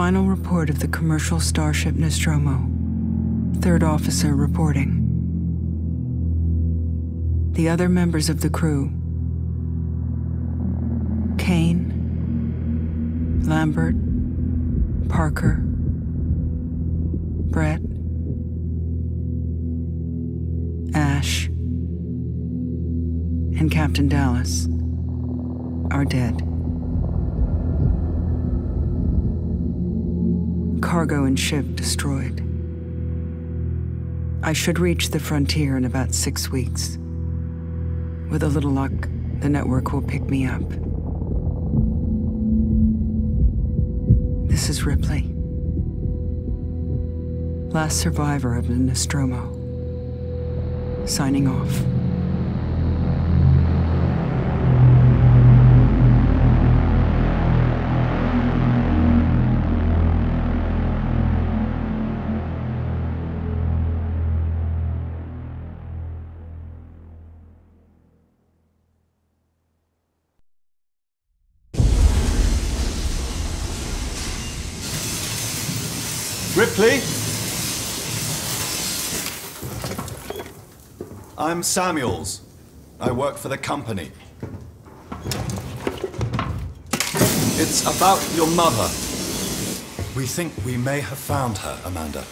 final report of the commercial starship Nostromo. Third officer reporting. The other members of the crew: Kane, Lambert, Parker, Brett, Ash, and Captain Dallas are dead. Cargo and ship destroyed. I should reach the frontier in about 6 weeks. With a little luck, the network will pick me up. This is Ripley, last survivor of the Nostromo, signing off. Ripley? I'm Samuels. I work for the company. It's about your mother. We think we may have found her, Amanda.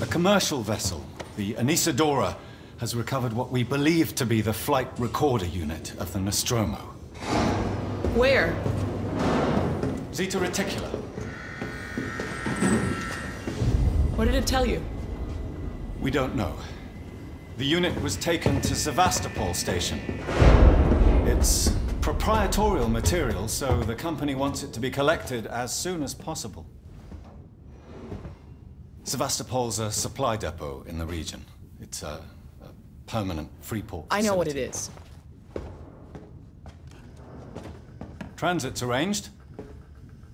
A commercial vessel, the Anesidora, has recovered what we believe to be the flight recorder unit of the Nostromo. Where? Zeta Reticula. What did it tell you? We don't know. The unit was taken to Sevastopol Station. It's proprietary material, so the company wants it to be collected as soon as possible. Sevastopol's a supply depot in the region. It's a permanent free port facility. I know what it is. Transit's arranged.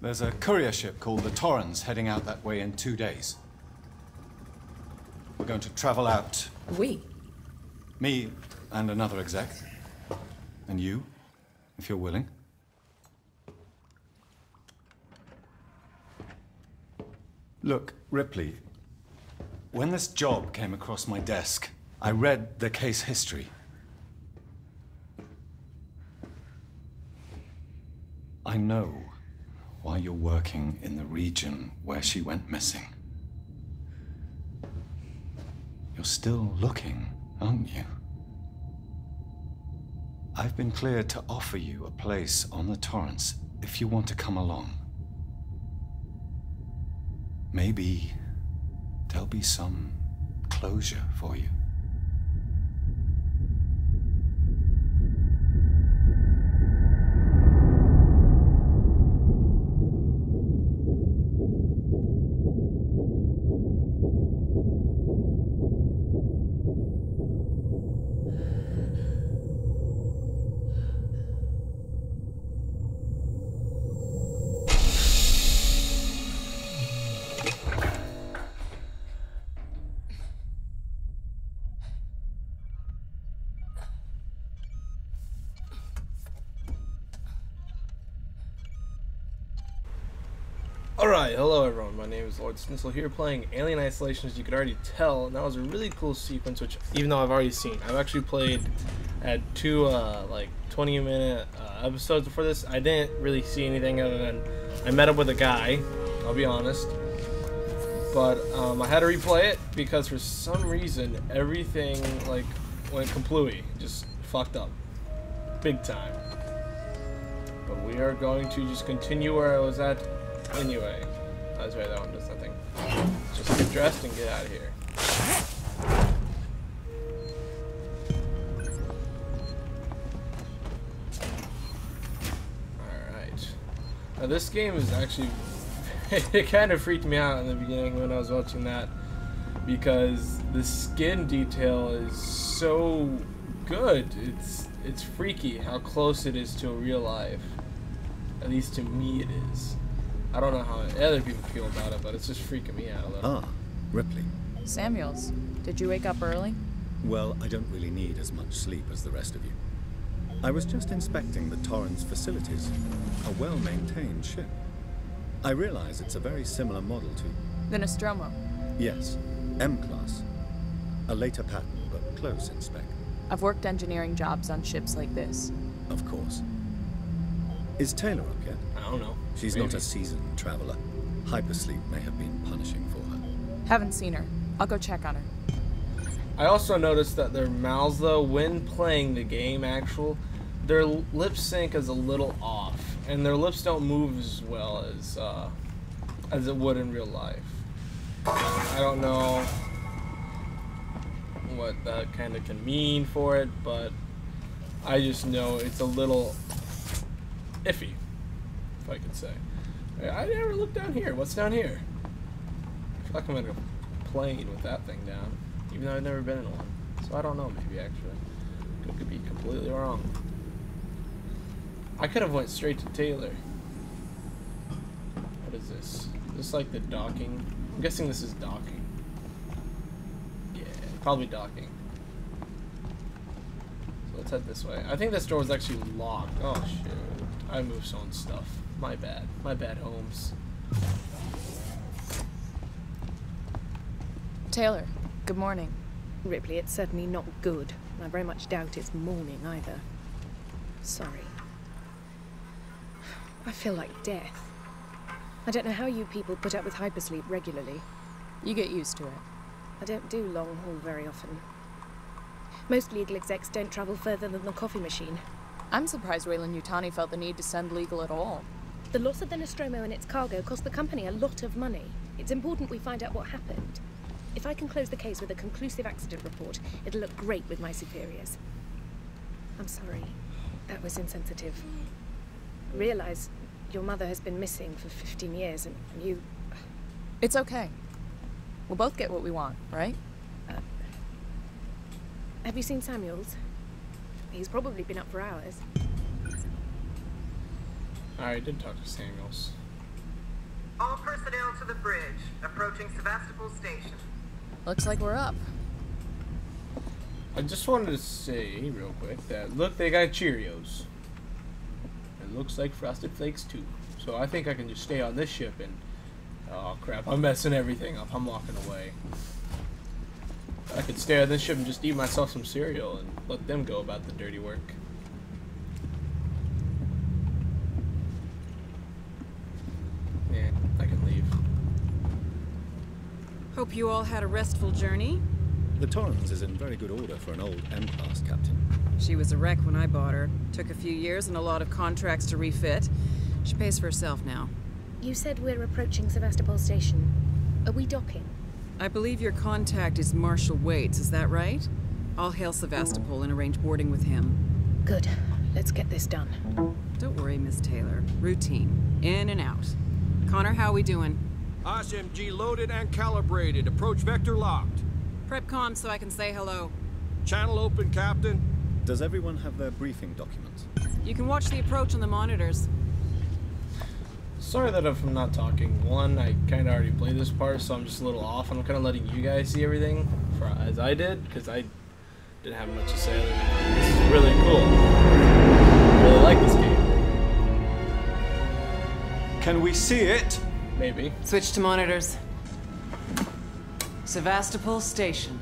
There's a courier ship called the Torrens heading out that way in 2 days. We're going to travel out. We? Me and another exec. And you, if you're willing. Look, Ripley, when this job came across my desk, I read the case history. I know why you're working in the region where she went missing. You're still looking, aren't you? I've been cleared to offer you a place on the Torrens if you want to come along. Maybe there'll be some closure for you. Alright, hello everyone, my name is Lord Snizzle here playing Alien Isolation, as you could already tell, and that was a really cool sequence, which, even though I've already seen, I've actually played at two, like, 20-minute episodes before this. I didn't really see anything other than I met up with a guy, I'll be honest, but I had to replay it because for some reason everything, like, went kablooey, just fucked up, big time. But we are going to just continue where I was at. Anyway, that's right, that one does nothing. Just get dressed and get out of here. Alright. Now this game is actually... it kind of freaked me out in the beginning when I was watching that, because the skin detail is so good. It's freaky how close it is to real life. At least to me it is. I don't know how other people feel about it, but it's just freaking me out a little. Ah, Ripley. Samuels, did you wake up early? Well, I don't really need as much sleep as the rest of you. I was just inspecting the Torrens facilities, a well-maintained ship. I realize it's a very similar model to... The Nostromo? Yes, M-class. A later pattern, but close in spec. I've worked engineering jobs on ships like this. Of course. Is Taylor up yet? I don't know. She's Maybe. Not a seasoned traveler. Hypersleep may have been punishing for her. Haven't seen her. I'll go check on her. I also noticed that their mouths, though, when playing the game, their lip sync is a little off, and their lips don't move as well as it would in real life. I don't know what that kind of can mean for it, but I just know it's a little iffy, if I could say. I never looked down here. What's down here? I feel like I'm in a plane with that thing down. Even though I've never been in one. So I don't know, maybe, actually. I could be completely wrong. I could have went straight to Taylor. What is this? Is this like the docking? I'm guessing this is docking. Yeah, probably docking. So let's head this way. I think this door was actually locked. Oh, shit. I moved someone's stuff. My bad. My bad, Holmes. Taylor. Good morning. Ripley, it's certainly not good. I very much doubt it's morning either. Sorry. I feel like death. I don't know how you people put up with hypersleep regularly. You get used to it. I don't do long haul very often. Most legal execs don't travel further than the coffee machine. I'm surprised Weyland-Yutani felt the need to send legal at all. The loss of the Nostromo and its cargo cost the company a lot of money. It's important we find out what happened. If I can close the case with a conclusive accident report, it'll look great with my superiors. I'm sorry. That was insensitive. I realize your mother has been missing for 15 years, and you... It's okay. We'll both get what we want, right? Have you seen Samuels? He's probably been up for hours. I did talk to Samuels. All personnel to the bridge, approaching Sevastopol Station. Looks like we're up. I just wanted to say real quick that, look, they got Cheerios. It looks like Frosted Flakes too. So I think I can just stay on this ship and... Oh crap, I'm messing everything up. I'm walking away. I could stay on this ship and just eat myself some cereal and let them go about the dirty work. Yeah, I can leave. Hope you all had a restful journey. The Torrens is in very good order for an old M-class captain. She was a wreck when I bought her. Took a few years and a lot of contracts to refit. She pays for herself now. You said we're approaching Sevastopol Station. Are we docking? I believe your contact is Marshal Waits, is that right? I'll hail Sevastopol and arrange boarding with him. Good. Let's get this done. Don't worry, Miss Taylor. Routine. In and out. Connor, how we doing? SMG loaded and calibrated. Approach vector locked. Prep comms so I can say hello. Channel open, Captain. Does everyone have their briefing documents? You can watch the approach on the monitors. Sorry that if I'm not talking. One, I kind of already played this part, so I'm just a little off. I'm kind of letting you guys see everything for, as I did, because I didn't have much to say other than this is really cool. I really like this game. Can we see it? Maybe. Switch to monitors. Sevastopol Station.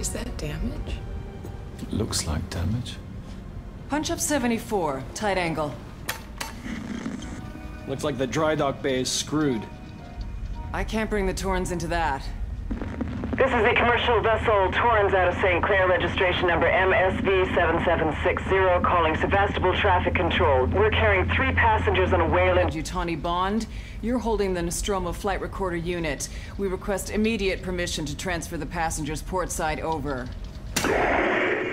Is that damage? It looks like damage. Punch up 74, tight angle. Looks like the dry dock bay is screwed. I can't bring the Torrens into that. This is the commercial vessel Torrens out of Saint Clair, registration number MSV 7760, calling Sevastopol Traffic Control. We're carrying 3 passengers on a Weyland-Yutani bond. You're holding the Nostromo flight recorder unit. We request immediate permission to transfer the passengers portside over. This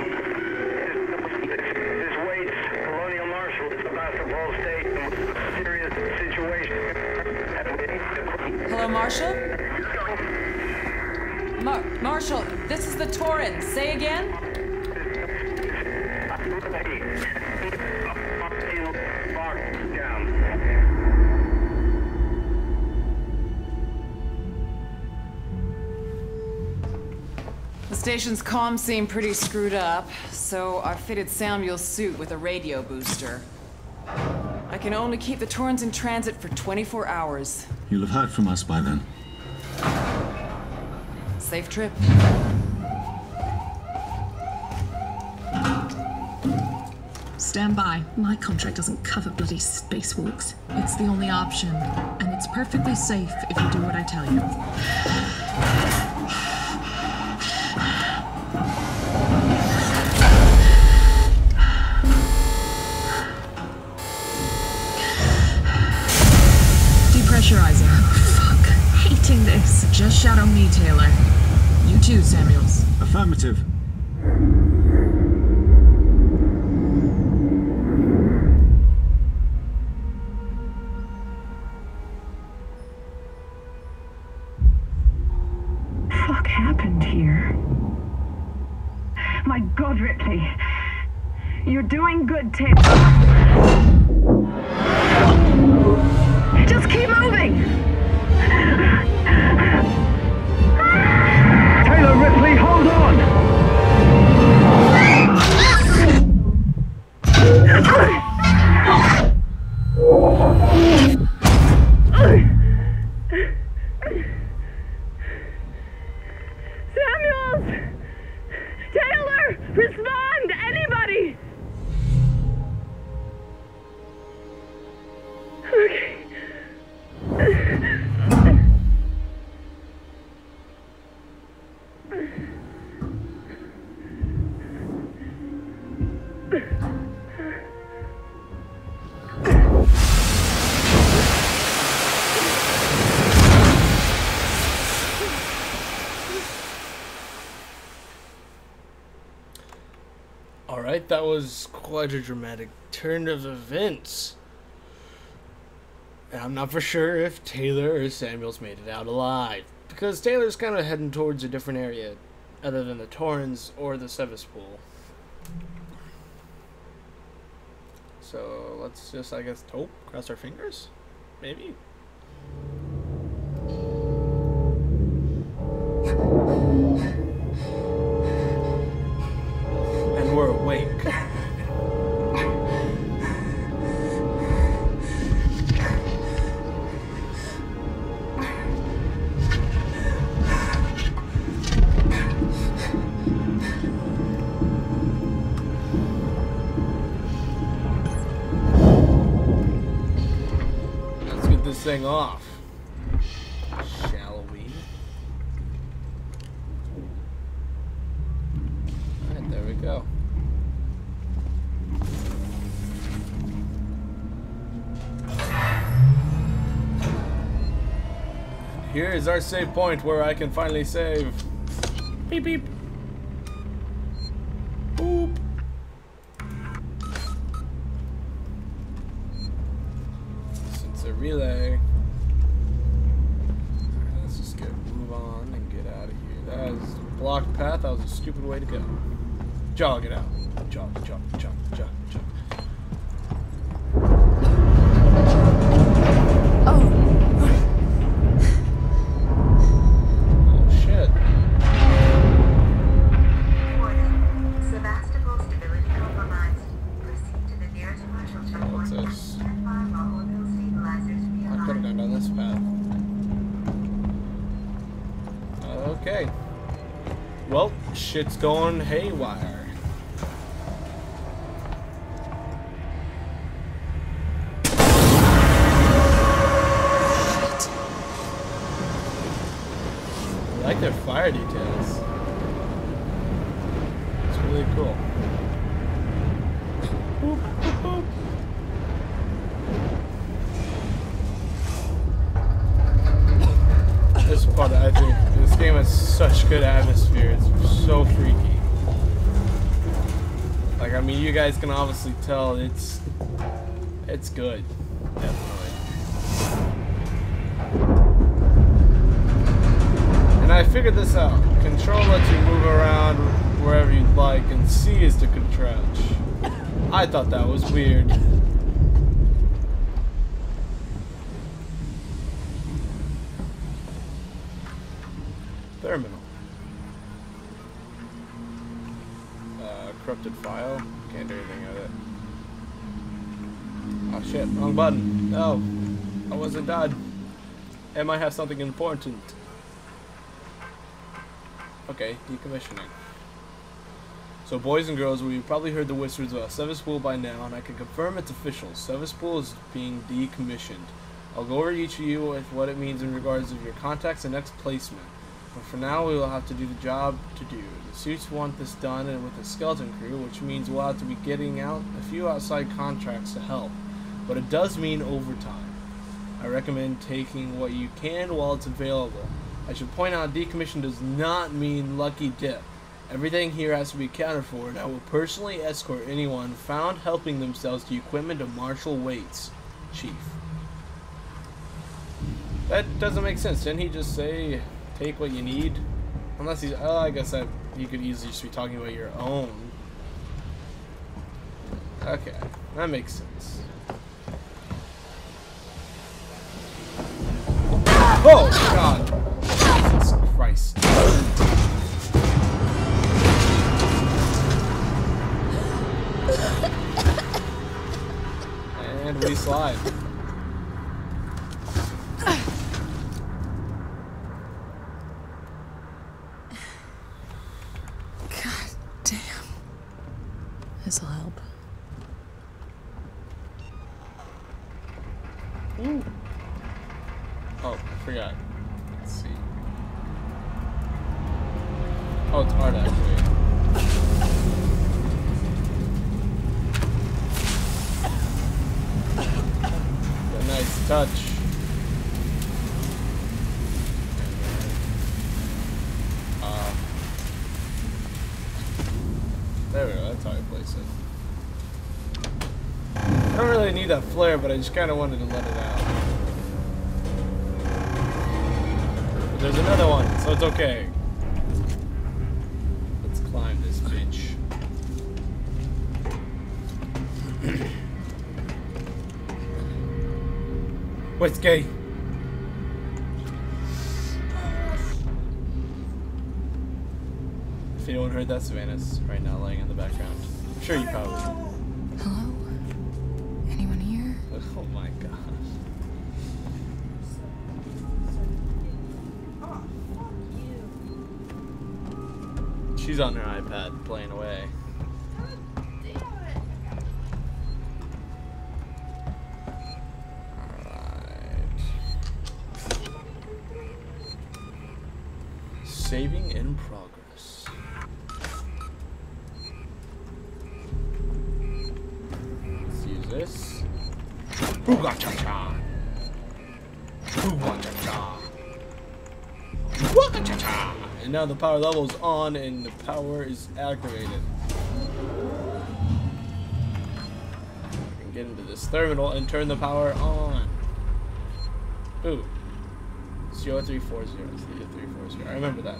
is Waits, Colonial Marshal, Sevastopol Station. Serious situation. Hello, Marshal? Marshal, this is the Torrens. Say again? The station's comms seem pretty screwed up, so I fitted Samuel's suit with a radio booster. I can only keep the Torrens in transit for 24 hours. You'll have heard from us by then. Safe trip. Stand by. My contract doesn't cover bloody spacewalks. It's the only option, and it's perfectly safe if you do what I tell you. Oh, fuck. Hating this. Just shadow me, Taylor. You too, Samuels. Affirmative. Fuck happened here? My God, Ripley. You're doing good, Taylor. Just keep moving! Taylor, Ripley, hold on! Samuels! Taylor, respond! Anybody! Okay. All right, that was quite a dramatic turn of events. I'm not for sure if Taylor or Samuels made it out alive, because Taylor's kind of heading towards a different area other than the Torrens or the Sevastopol. So let's just, I guess, hope, cross our fingers? Maybe? And we're awake. Thing off, shall we? All right, there we go. Here is our save point where I can finally save. Beep beep. Boop. Since a relay. Blocked path, that was a stupid way to go. Jog it out. Jog, jog, jog, jog, jog. Oh. Oh, shit. Warning. Sevastopol stability compromised. Proceed to the nearest Marshal checkpoint. What's this? I could have gone down this path. Okay. Well, shit's going haywire. Shit. I like their fire details. It's really cool. This part, I think. This game has such good atmosphere, it's so freaky. Like, I mean, you guys can obviously tell it's good, definitely. And I figured this out. Control lets you move around wherever you'd like, and C is to crouch. I thought that was weird. Terminal. corrupted file. Can't do anything with it. Oh shit, wrong button. No, I wasn't done. It might have something important. Okay, decommissioning. So boys and girls, we've probably heard the whispers about Sevastopol by now, and I can confirm it's official. Sevastopol is being decommissioned. I'll go over each of you with what it means in regards of your contacts and next placement. But for now, we will have to do the job to do. The suits want this done, and with a skeleton crew, which means we'll have to be getting out a few outside contracts to help. But it does mean overtime. I recommend taking what you can while it's available. I should point out, decommission does not mean lucky dip. Everything here has to be accounted for, and I will personally escort anyone found helping themselves to equipment of Marshal Waits, Chief. That doesn't make sense. Didn't he just say, take what you need? Unless he's, oh, I guess that you could easily just be talking about your own. Okay, that makes sense. Oh, God. Jesus Christ. And we slide. God damn. This'll help. Ooh. Oh, I forgot. Let's see. Oh, it's hard actually. A nice touch. There we go, that's how I place it. I don't really need that flare, but I just kind of wanted to let it out. There's another one, so it's okay. Let's climb this bitch. Wait, it's gay. If anyone heard that, Savannah's right now laying in the background. I'm sure you probably. Hello? Anyone here? Oh my god. She's on her iPad playing away. Alright. Saving in progress. Let's use this. Booga cha cha! Booga cha cha! Booga cha cha! And now the power level is on and the power is activated. I can get into this terminal and turn the power on. Ooh. 0340. It's the 0340. I remember that.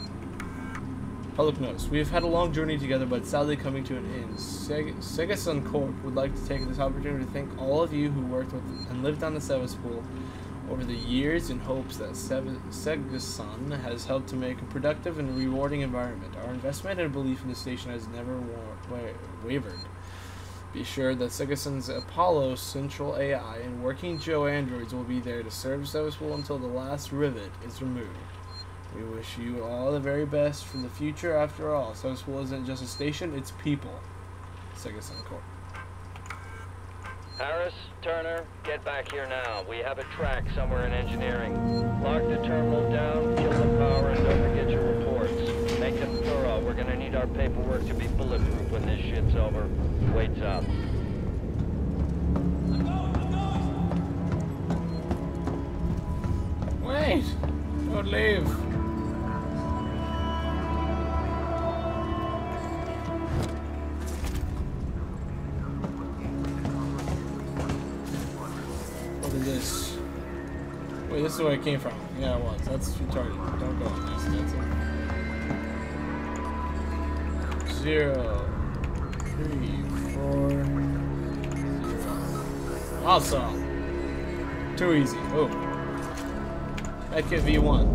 Public notes. We have had a long journey together, but sadly coming to an end. Seegson Corp would like to take this opportunity to thank all of you who worked with and lived on the Sevastopol over the years in hopes that Seegson has helped to make a productive and rewarding environment. Our investment and belief in the station has never wavered. Be sure that Seegson's Apollo Central AI and Working Joe androids will be there to serve Sevastopol until the last rivet is removed. We wish you all the very best for the future. After all, Sevastopol isn't just a station, it's people. Seegson Corp. Harris, Turner, get back here now. We have a track somewhere in engineering. Lock the terminal down, kill the power, and don't forget your reports. Make them thorough. We're gonna need our paperwork to be bulletproof when this shit's over. Waits up. I'm going. Wait! Don't leave. Wait, this is where it came from. Yeah, it was. That's retarded. Don't go on this. That's it. 0, 3, 4, 0. Awesome. Too easy. Oh. That could be one.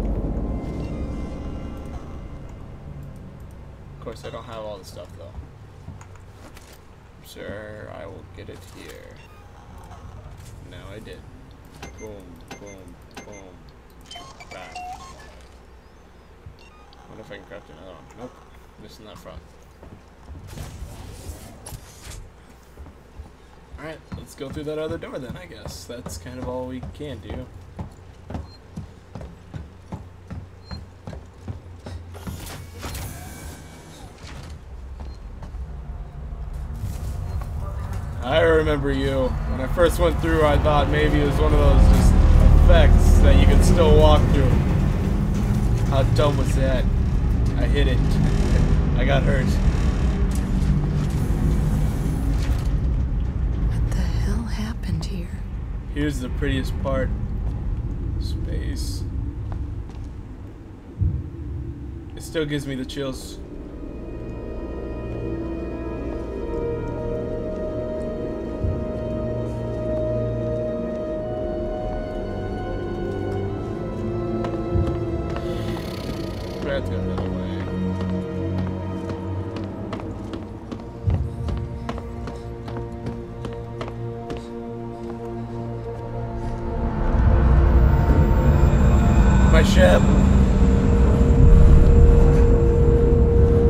Of course, I don't have all the stuff, though. sir. I will get it here. No, I did. Boom, boom, boom. Bam. What if I can craft another one? Nope. Missing that frog. Alright, let's go through that other door then, I guess. That's kind of all we can do. I remember you. When I first went through, I thought maybe it was one of those just effects that you could still walk through. How dumb was that? I hit it. I got hurt. What the hell happened here? Here's the prettiest part. Space. It still gives me the chills. Let's go another way. My ship.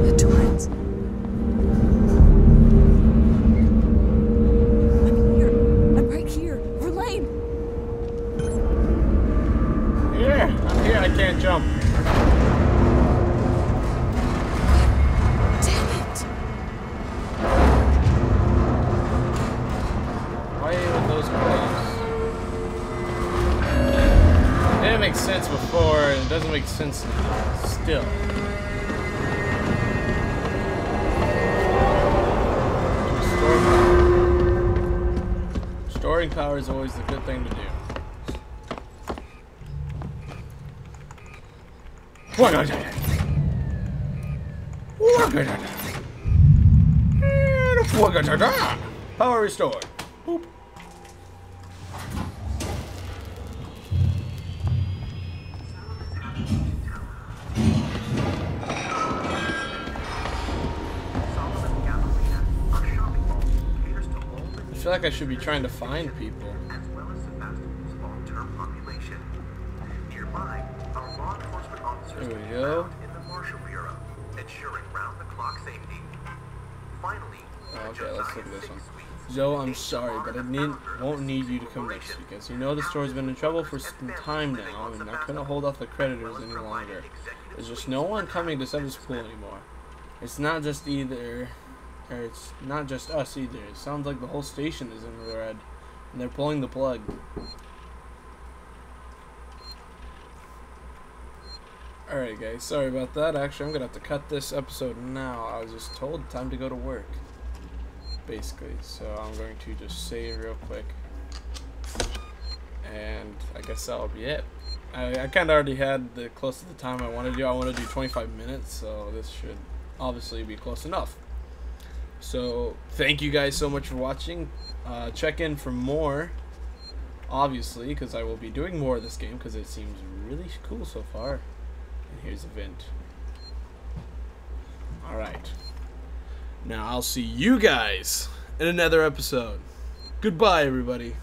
The Torrens. I'm here. I'm right here. We're late. Yeah, I'm here. I can't jump. Doesn't make sense now. Still. Storing power is always the good thing to do. Power restored. Boop. I feel like I should be trying to find people. As well as Sebastopol's long-term population. Nearby, our law enforcement officers are found in the Marshal Bureau, ensuring round-the-clock safety. Finally, okay, let's look at this one. Zoe, I'm sorry, but I won't need you to come next week, as you know the store's been in trouble for some time now, and I couldn't hold off the creditors any longer. There's just no one coming to Sevastopol anymore. It's not just us either. It sounds like the whole station is in red, and they're pulling the plug. Alright guys, sorry about that. Actually, I'm gonna have to cut this episode now. I was just told time to go to work, basically. So I'm going to just save real quick, and I guess that'll be it. I kinda already had the close to the time I wanted to do. I want to do 25 minutes, so this should obviously be close enough. So thank you guys so much for watching. Check in for more, obviously, because I will be doing more of this game because it seems really cool so far. And here's a vent. Alright. Now I'll see you guys in another episode. Goodbye, everybody.